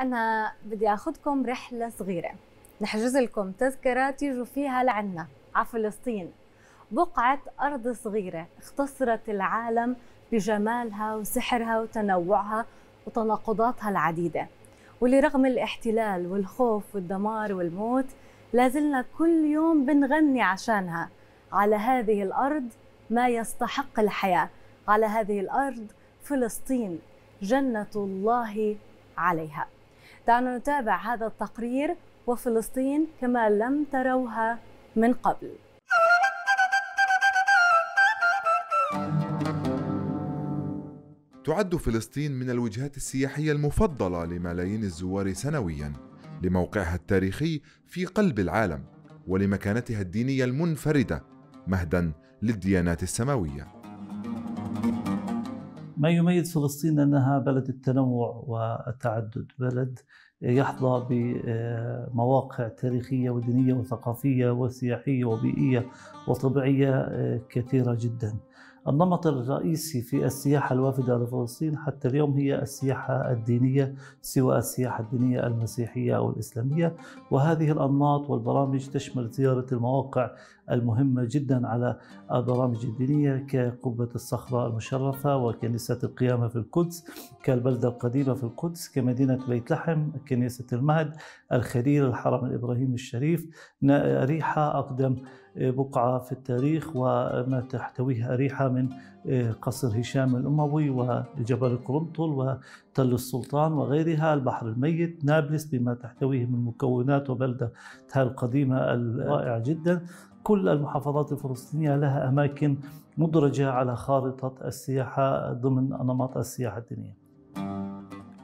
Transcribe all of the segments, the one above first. أنا بدي أخذكم رحلة صغيرة، نحجز لكم تذكرة تيجوا فيها لعنا على فلسطين، بقعة أرض صغيرة اختصرت العالم بجمالها وسحرها وتنوعها وتناقضاتها العديدة، واللي رغم الاحتلال والخوف والدمار والموت لازلنا كل يوم بنغني عشانها. على هذه الأرض ما يستحق الحياة، على هذه الأرض فلسطين جنة الله عليها. دعونا نتابع هذا التقرير وفلسطين كما لم تروها من قبل. تعد فلسطين من الوجهات السياحية المفضلة لملايين الزوار سنوياً، لموقعها التاريخي في قلب العالم ولمكانتها الدينية المنفردة مهداً للديانات السماوية. ما يميز فلسطين أنها بلد التنوع والتعدد، بلد يحظى بمواقع تاريخية ودينية وثقافية وسياحية وبيئية وطبيعية كثيرة جداً. النمط الرئيسي في السياحة الوافدة لفلسطين حتى اليوم هي السياحة الدينية، سواء السياحة الدينية المسيحية أو الإسلامية، وهذه الأنماط والبرامج تشمل زيارة المواقع المهمة جدا على البرامج الدينية كقبة الصخرة المشرفة وكنيسة القيامة في القدس، كالبلدة القديمة في القدس، كمدينة بيت لحم، كنيسة المهد، الخليل، الحرم الإبراهيمي الشريف، أريحة، أقدم بقعة في التاريخ وما تحتويه أريحة من قصر هشام الأموي وجبل قرنطل وتل السلطان وغيرها، البحر الميت، نابلس بما تحتويه من مكونات وبلدتها القديمة الرائعة جدا. كل المحافظات الفلسطينية لها أماكن مدرجة على خارطة السياحة ضمن نمط السياحة الدينية.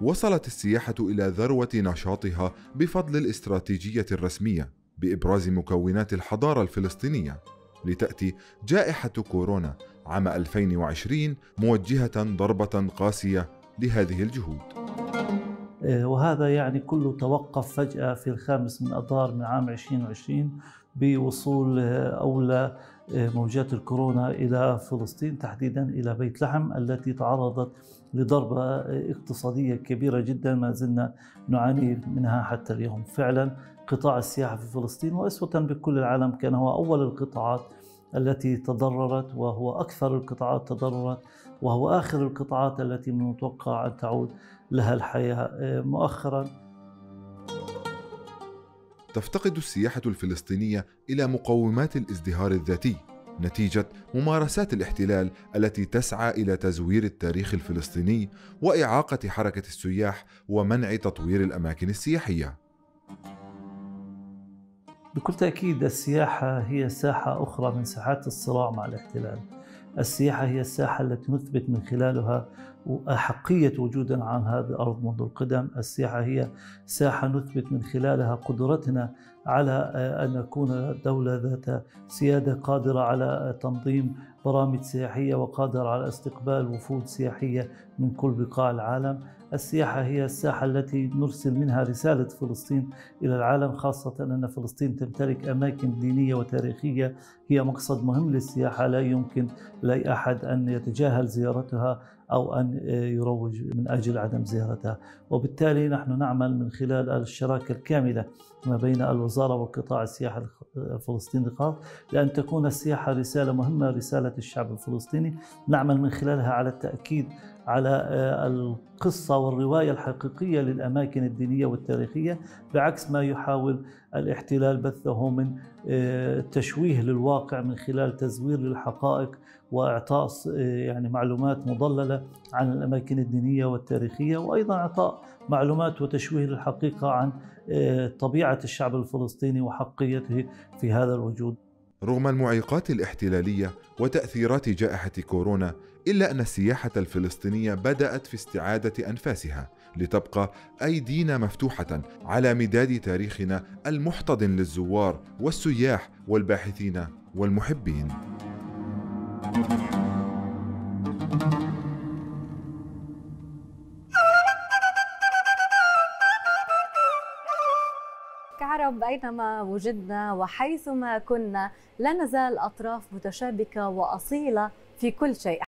وصلت السياحة إلى ذروة نشاطها بفضل الاستراتيجية الرسمية بإبراز مكونات الحضارة الفلسطينية، لتأتي جائحة كورونا عام 2020 موجهة ضربة قاسية لهذه الجهود. وهذا يعني كله توقف فجأة في 5 آذار من عام 2020 بوصول أولى موجات الكورونا إلى فلسطين، تحديدا إلى بيت لحم التي تعرضت لضربة اقتصادية كبيرة جدا ما زلنا نعاني منها حتى اليوم. فعلا قطاع السياحة في فلسطين وأسوة بكل العالم كان هو أول القطاعات التي تضررت، وهو أكثر القطاعات تضررت، وهو آخر القطاعات التي من المتوقع أن تعود لها الحياة مؤخرا. تفتقد السياحة الفلسطينية إلى مقومات الازدهار الذاتي نتيجة ممارسات الاحتلال التي تسعى إلى تزوير التاريخ الفلسطيني وإعاقة حركة السياح ومنع تطوير الأماكن السياحية. بكل تأكيد السياحة هي ساحة أخرى من ساحات الصراع مع الاحتلال. السياحة هي الساحة التي نثبت من خلالها أحقية وجودنا عن هذه الأرض منذ القدم. السياحة هي ساحة نثبت من خلالها قدرتنا على أن نكون دولة ذات سيادة قادرة على تنظيم برامج سياحية وقادرة على استقبال وفود سياحية من كل بقاع العالم. السياحة هي الساحة التي نرسل منها رسالة فلسطين إلى العالم، خاصة أن فلسطين تمتلك أماكن دينية وتاريخية هي مقصد مهم للسياحة، لا يمكن لأي أحد أن يتجاهل زيارتها أو أن يروج من أجل عدم زيارتها. وبالتالي نحن نعمل من خلال الشراكة الكاملة ما بين الوزارة وقطاع السياحة الفلسطيني الخاص لأن تكون السياحة رسالة مهمة، رسالة الشعب الفلسطيني، نعمل من خلالها على التأكيد على القصة والرواية الحقيقية للأماكن الدينية والتاريخية، بعكس ما يحاول الاحتلال بثه من تشويه للواقع من خلال تزوير للحقائق وإعطاء يعني معلومات مضللة عن الأماكن الدينية والتاريخية، وأيضا إعطاء معلومات وتشويه للحقيقة عن طبيعة الشعب الفلسطيني وحقيته في هذا الوجود. رغم المعيقات الاحتلالية وتأثيرات جائحة كورونا، إلا أن السياحة الفلسطينية بدأت في استعادة أنفاسها، لتبقى أيدينا مفتوحة على مداد تاريخنا المحتضن للزوار والسياح والباحثين والمحبين. كعرب أينما وجدنا وحيثما كنا لا نزال أطراف متشابكة وأصيلة في كل شيء.